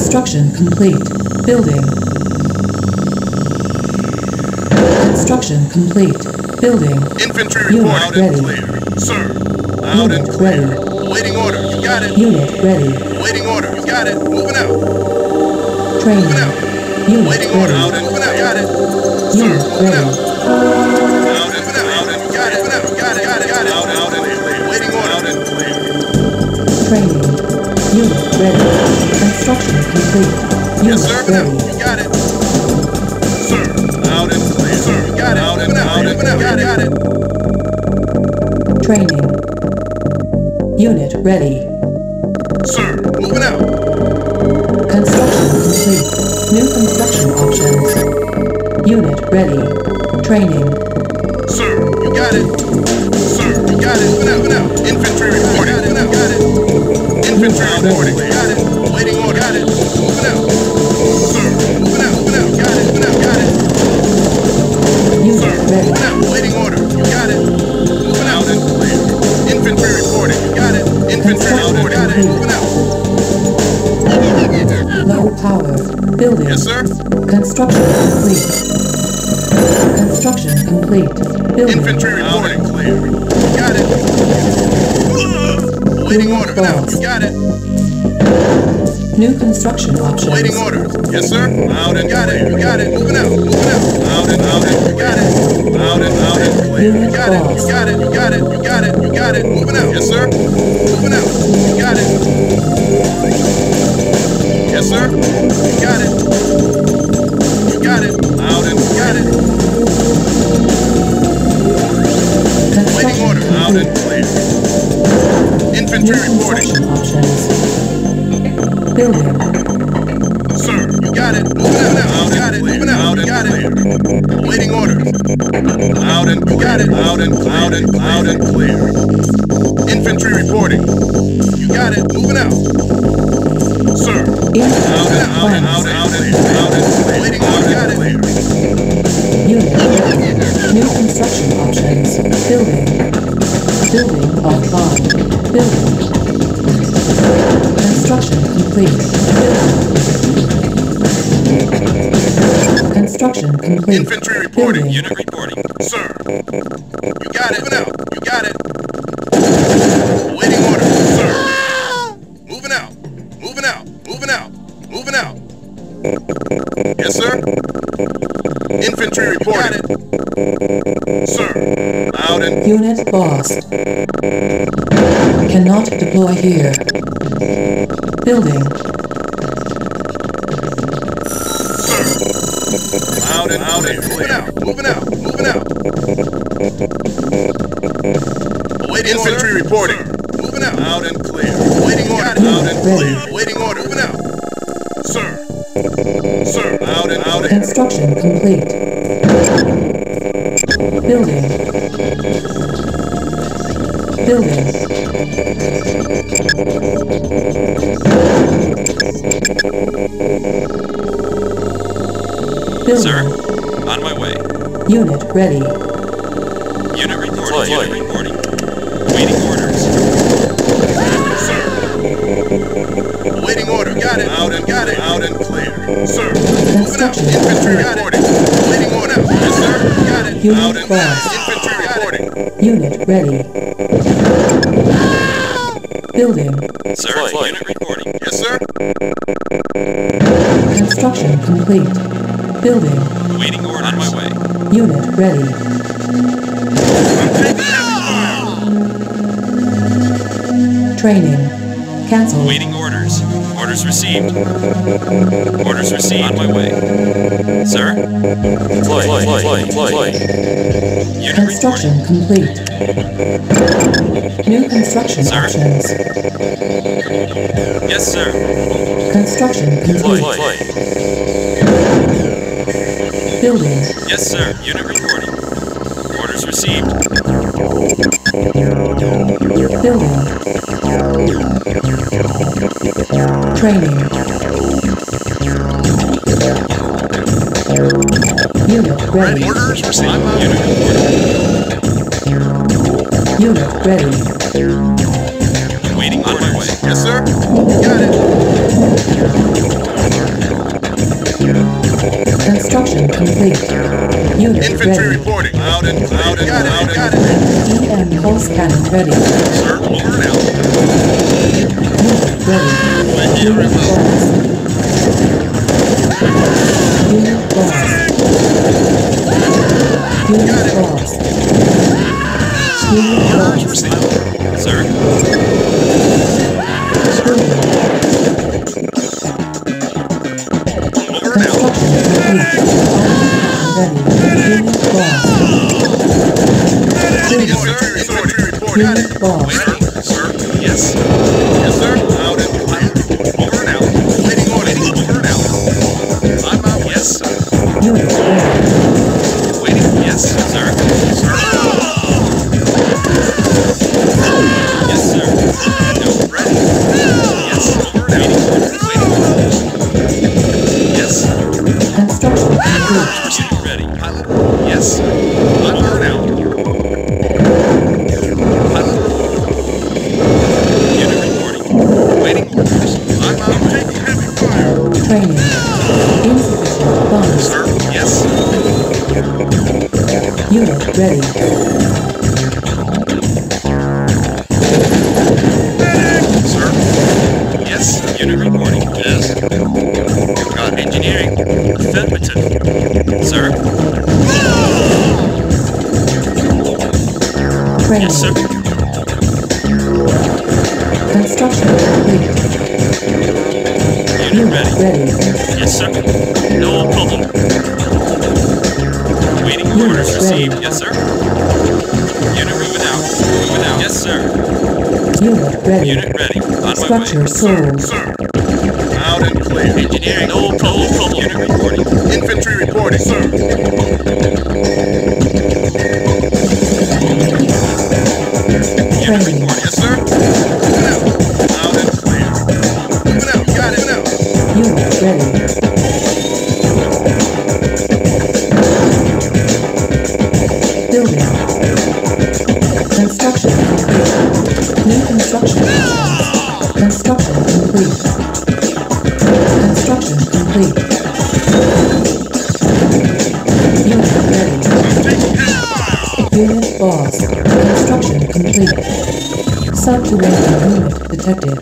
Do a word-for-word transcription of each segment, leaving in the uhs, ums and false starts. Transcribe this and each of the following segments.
Construction complete. Building. Construction complete. Building. Infantry report out and clear. Sir. Out and clear. Waiting order. You got it. Unit ready. Waiting order. You got it. Moving out. Training. Moving out. Unit waiting order. Out and moving out. Got it. Unit sir, ready. Out. Out and moving out. Out and got it. Got it. Got it. Got it. Got it. Out. Out and clear. Waiting order. Out and clear. Training. Unit ready. Construction complete. Unit yes, sir. Ready. You got it. Sir. Out and clear. Sir. Got it. Out and out and got it. Got it. Training. Unit ready. Sir. Moving out. Construction complete. New construction options. Unit ready. Training. Sir, you got it. Sir, you got it. Moving out, moving out. Infantry reporting. Got it, got it. Infantry reporting. Got it. Waiting order. Got it. Moving out. Sir, moving out, moving out. Got it, moving out, got it. Unit sir, ready. Moving out, waiting order. You got it. Moving out and clear. Infantry reporting. You got it. Infantry reporting. Got it. Moving out. Low power. Building. Yes, sir. Construction complete. Construction complete. Building. Infantry reporting. Clear. Got it. Uh, waiting order. Now, you got it. New construction options. Waiting order. Yes, sir. Out and got it. You got it. Moving out. Moving out. Out and out and you got it. Out and out and clear. You got it. You got it. You got it. You got it. You got it. Moving out. Yes, sir. Moving out. You got it. Yes, sir. You got it. You got it. Out and got it. Waiting order. Out and clear. Infantry reporting. Building. Sir, you got it. Moving out. Out got it. Moving out. Got it. Waiting order. Out and you got it. Out and out and out and clear. Infantry reporting. You got it. Moving out. Sir, in out and out and out and out and out and waiting order. Got it. Unit. New construction options. Building. Building online. Building. Construction complete. Building. Construction complete. Infantry reporting. Building. Unit reporting. Sir, you got it. Now, you got it. Waiting order. Sir. Yes, sir. Infantry reporting. Sir. Out and unit lost. Cannot deploy here. Building. Sir. Out and out and moving out. Moving out. Moving out. Wait, infantry reporting. Moving out. Out and clear. Waiting order. Out and clear. Waiting order. Moving out. Sir. Sir, out and out. Construction complete. Building. Building. Building. Sir, on my way. Unit ready. Unit reporting. Unit reporting. Waiting orders. Sir. Waiting order. Got it. Out and got it. Out and clear. Sir, moving out. Infantry reporting. Waiting order. Yes, sir. Got it. Unit out and lost. Infantry reporting. Unit ready. Building. Sir, deploy. Unit reporting. Yes, sir. Construction complete. Building. Waiting order. On my way. Unit ready. No! Training. Cancel. Waiting orders. Orders received. Orders received. On my way. Sir? Deploy. Deploy. Deploy. Unit construction reporting. Complete. New construction sir. Options. Yes, sir. Construction complete. Deploy. Deploy. Building. Yes, sir. Unit reporting. Orders received. Building. Training. Unit ready. Orders received. Unit reporting. Unit ready. Waiting on my way. Yes, sir. Got it. Upgrade complete. Unit Infantry ready. Reporting. Loud and loud and got loud it, got and got it. E M pulse cannon ready. Sir, over now. Unit ready. Right here, unit lost. Unit lost. Unit lost. Unit lost. Received. Sir. Over now. Unit Unit lost. Sir, sir, yes. Yes, sir. Out and out. Over now. Waiting order. Over now. I'm out. Yes, sir. Unit lost. Waiting. Yes, sir. Sir. Yes, sir. No. Ready. Yes. Over now. Waiting. Waiting. Yes. Construction complete. Ready. Yes. Over now. Training. Insufficient funds. Sir, yes. Unit ready. Sir, yes. Unit reporting. Yes. Got engineering. Affirmative. Sir. Training. Yes, sir. Construction complete. Unit ready. ready. Yes, sir. No problem. Waiting orders ready. Received. Yes, sir. Unit moving out. Moving out. Yes, sir. Unit ready. Unit ready. On Structure my way. Sold. Sir, sir. Out and clear. Engineering. No problem. Unit reporting. Infantry reporting, sir. Unit reporting. Yes, sir. Out and clear. Moving out. Got it. Unit ready. Building. Construction complete. New construction. Construction complete. Construction complete. Unit ready. Unit lost. Construction complete. Subterranean unit detected.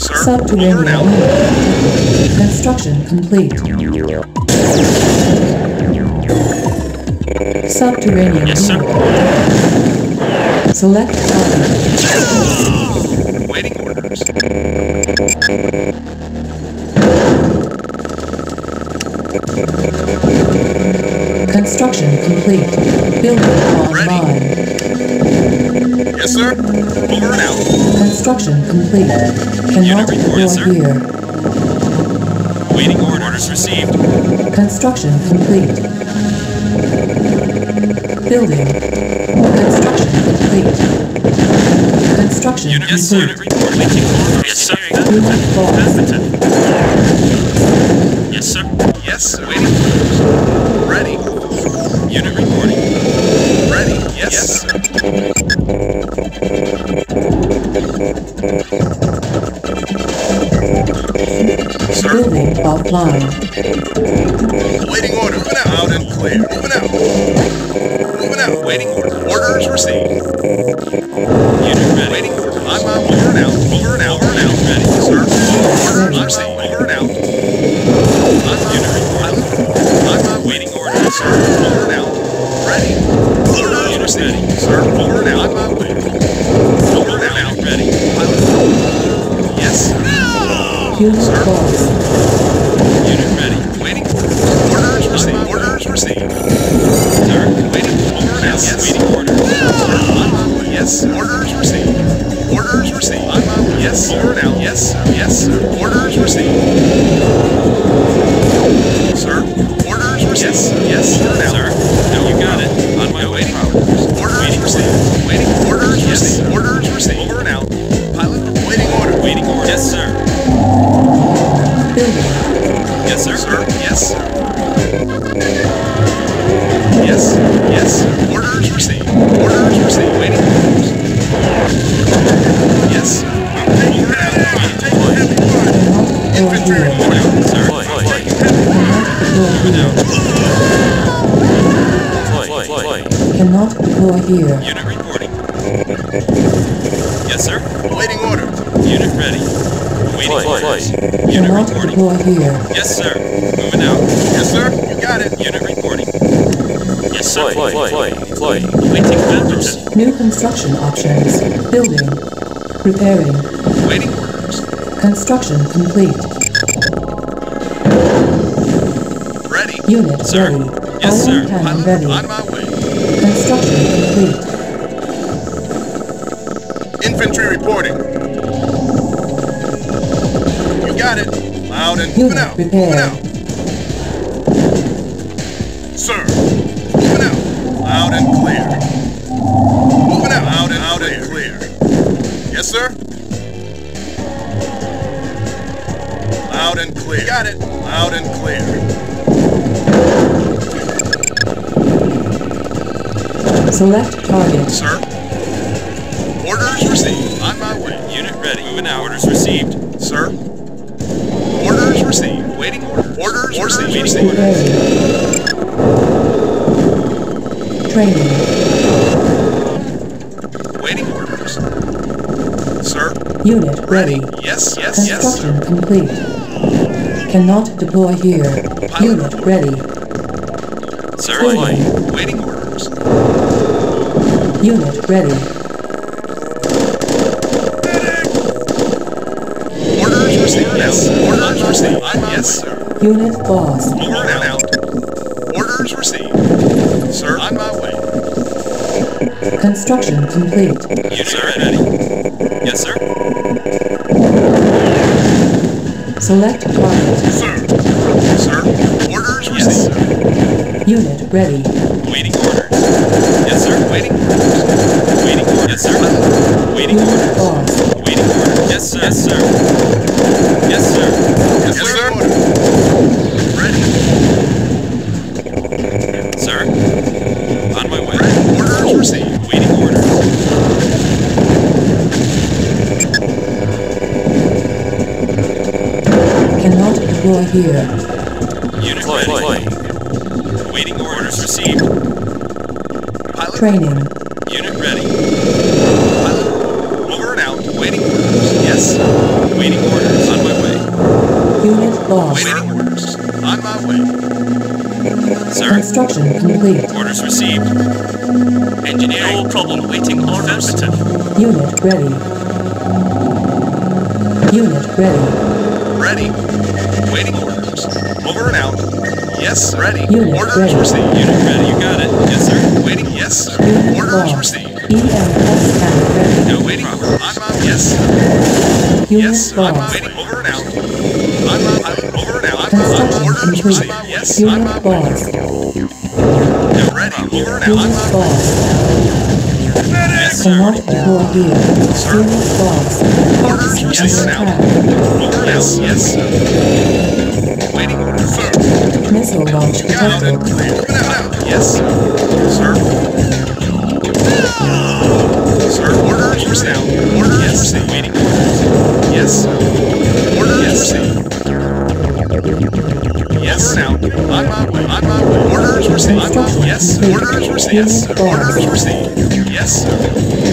Subterranean unit. Construction complete. Subterranean yes, unit. Sir. Select target. Waiting orders. Construction complete. Building online. Yes, sir. Over and out. Construction complete. Cannot go yes, here. Waiting orders received. Construction complete. Building. Construction complete. Construction unit yes, complete. Unit report. Waiting order. Yes, sir. Yes, sir. Yes, sir. Waiting orders. Ready. Unit reporting. Ready. Yes. Yes. Building offline. Waiting order. Moving out and clear. Moving out. Moving out. Waiting order. Order is received. Unit ready. Waiting order. I'm out. Over and out. Over and out. Over and out. Ready, sir. Order is received. Over and out. Unit report. I'm out. Waiting order, sir. Over and out. Ready. Order is received. Sir. Over and out. I'm out. Over and out. Ready. Yes. Unit lost. Unit ready. Waiting for orders received. Orders received. Sir, waiting. Over and out. Yes. Waiting order. Yes. Orders received. Orders received. Yes. Over and out. Yes. Yes. Orders received. Sir. Orders received. Yes. Yes. Over and out. Sir. No, you got it. On my way. Orders received. Waiting. Orders received. Orders received. Over and out. Pilot. Waiting order. Waiting order. Yes, sir. Yes, sir. Sir. Yes. Yes. Yes. Orders received. Orders received. Waiting. Yes. Taking heavy fire. Infantry reporting. Sir. Deploy. Deploy. Cannot deploy here. Unit reporting. Yes, sir. Awaiting orders. Unit ready. Awaiting orders. Unit reporting. Deploy here. Yes, sir. Moving out. Yes, sir. You got it. Unit reporting. Yes, sir. Deploy. Deploy. Deploy. Awaiting orders. New construction options. Building. Repairing. Awaiting orders. Construction complete. Ready. Unit sir. Ready. Yes, sir. Pilot ready. On my way. Construction complete. Infantry reporting. You got it. Loud and moving out. Moving out. Sir. Moving out. Loud and clear. Moving out. Loud and out and clear. Yes, sir. Loud and clear. You got it. Loud and clear. Select target. Sir. Orders received. On my way. Unit ready. Moving out. Orders received. Sir. Orders received. Waiting orders. Orders, orders received. Waiting orders. Orders. Training. Waiting orders. Sir. Unit ready. ready. Yes, yes, yes. Construction complete. Cannot deploy here. Pilot Unit order. ready. Sir. Waiting. Waiting orders. Unit ready. Orders received. Yes. Orders received. Yes, sir. Unit lost. Over and out. Orders received. Sir, on my way. Construction complete. Yes, sir. Ready. Yes, sir. Select target. Sir. Sir. Orders received. Yes, sir. Unit ready. Waiting orders. Yes, sir. Waiting orders. Waiting orders. Yes, sir. Waiting orders. Waiting orders. Yes, sir. Yes, sir. Yes, sir. Yes, sir. Ready. Sir. On my way. Orders received. Waiting orders. Cannot deploy here. Unit deploy. Waiting orders received. Training. Unit ready. Pilot. Over and out. Waiting orders. Yes. Waiting orders. On my way. Unit lost. Waiting orders. On my way. Sir. Construction complete. Orders received. Engineering no problem. Waiting orders. Unit ready. Unit ready. Ready. Waiting orders. Over and out. Yes. Ready. Unit orders ready. Received. Unit ready. You got it. Yes, sir. Waiting. Yes, sir. Unit orders lost. Received. E M S ready. No waiting. I'm on. Yes. Unit yes, sir. I'm waiting. Over and out. I'm on. Over and out. I'm on. Orders received. Yes. Unit I'm on. No ready. Over and out. Unit I'm on. Yes, sir. Cannot deploy here. Sir. Unit lost. Orders received. Yes. Over and out. Yes, sir. Waiting order. Sir. Missile launch. Got it. Over and out. Yes, sir. Sir, orders received. Orders yes. received. Waiting orders. Yes. Orders yes. received. Yes. Now, on my way. On my way. Orders received. Yes. Orders received. Yes. Orders received. Yes.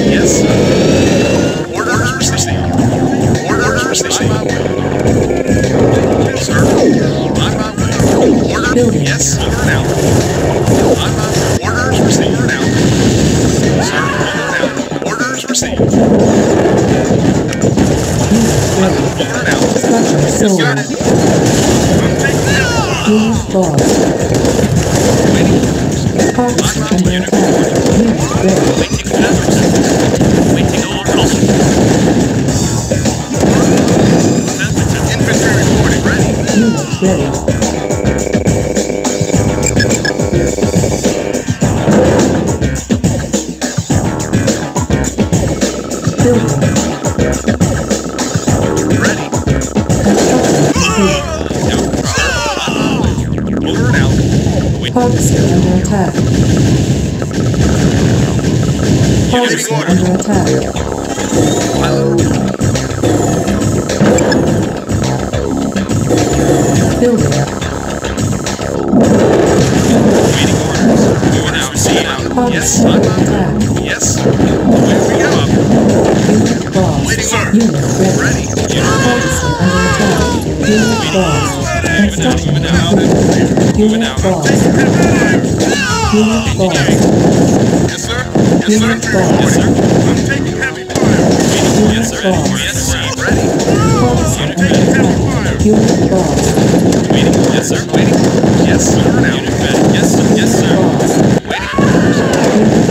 Yes. Orders received. Orders received. Sir, on my way. Orders. Yes. Over now. Orders received. Now. Sir, over now. Orders received. Unit ready. Over now. Structure sold. Got it. Unit lost. Waiting. Parts and unit ready. Waiting hazards. Waiting orders. Infantry reporting. Ready. Unit ready. Parks under attack. Parks under attack. Building. Yes. Yes. Moving up. Waiting for. Ready. Moving out. Yes, sir. Yes, sir. Yes, sir. I'm taking heavy fire. Yes, sir. Yes, sir. Ready. I'm taking heavy fire. Waiting. Yes, sir. Waiting. Yes, sir. Now. Yes, sir. Yes, sir.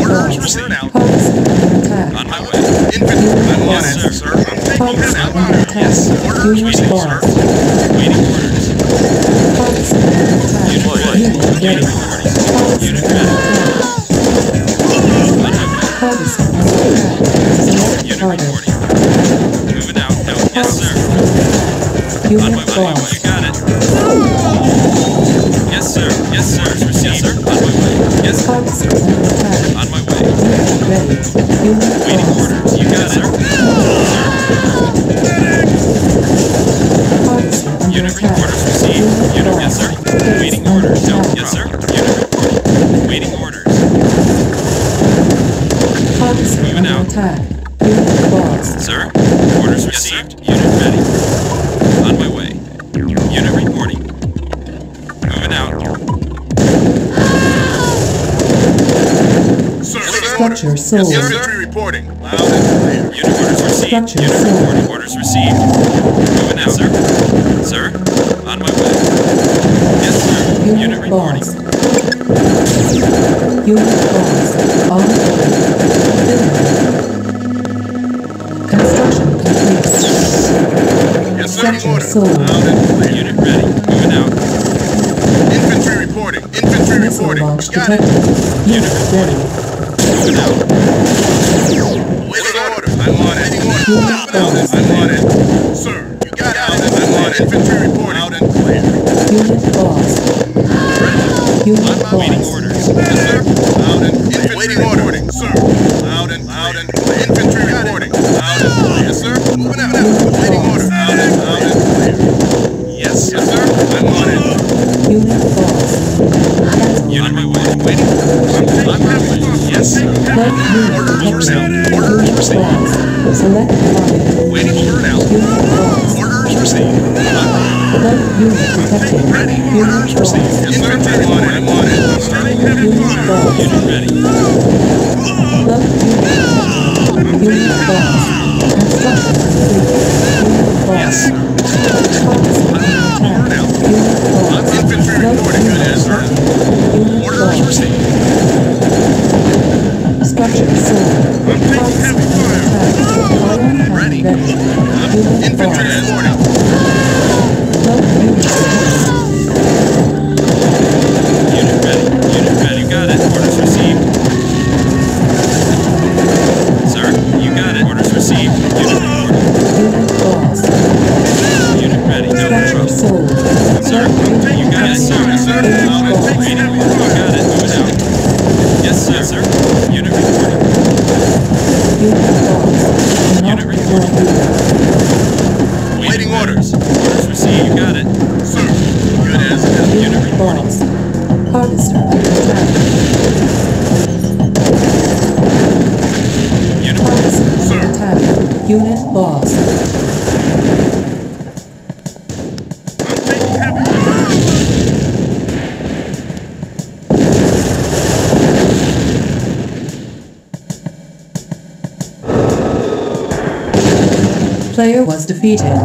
Orders received. Out. On my way. Infantry. I'm on it, sir. I'm taking head out. Yes. Orders received, sir. Waiting orders. Unit deployed. Unit orders. Unit ready. Unit reporting. Moving out. No. Yes, sir. On my way. On my way. Got it. Yes, sir. Yes, sir. Yes, sir. On my way. Yes, sir. On my way. Ready. Waiting orders. You got it. Sir. Unit orders received. Unit, yes, sir. Waiting orders. No. Yes, sir. Unit report. Waiting orders. Moving out. Sir. Orders received. Unit ready. On my way. Unit reporting. Moving out. Structure sold. Yes, sir. Reporting. Loud and clear. Unit orders received. Structure Unit sold. Reporting. Orders received. Moving out, sir. Sir, on my way. Yes, sir. Unit, Unit reporting. Unit lost. On order. Construction complete. Yes, sir. Structure sold. Loud and clear. Unit ready. Moving out. Infantry reporting. Infantry Missile reporting. Got it. Unit reporting. Moving out. Waiting order. I'm on it. I'm on it. Sir, you got out. I'm on it. Infantry report out and clear. Unit lost. Unit lost. Waiting orders. Yes, sir. Out and infantry waiting ordering. Sir. Out and out and infantry reporting. Out and clear. Yes, sir. Moving out. Waiting order. Out and out and clear. Yes, yes, sir. I'm on it. Unit lost. Unit my way. Waiting. I'm having fun. Yes, sir. Orders received. Orders received. Select target. Waiting for now. Orders received. Unit protected. Ready. Orders received. Infantry on it. I'm on it. Starting heavy fire. Unit ready. Unit. Unit lost. Construction complete. Yes. Over now. Infantry reporting. Yes, sir. Orders received. Structure sold. I'm taking heavy fire. Ready. Infantry reporting. Unit ready. Unit ready. You got it. Orders received. Sir, you got it. Orders received. Unit reporting. Unit ready. No trouble. Sir, you got it. Sir, sir. I'm taking heavy fire. You got it. Moving out. Yes, sir. Yes, sir. Unit reporting. Unit reporting. Waiting orders. Orders received. You got it. Sir. Good as it is. Unit reporting. Harvester under attack. Unit Harvester under attack. Unit lost. I'm taking heavy fire. Player was defeated. You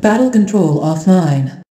Battle control offline.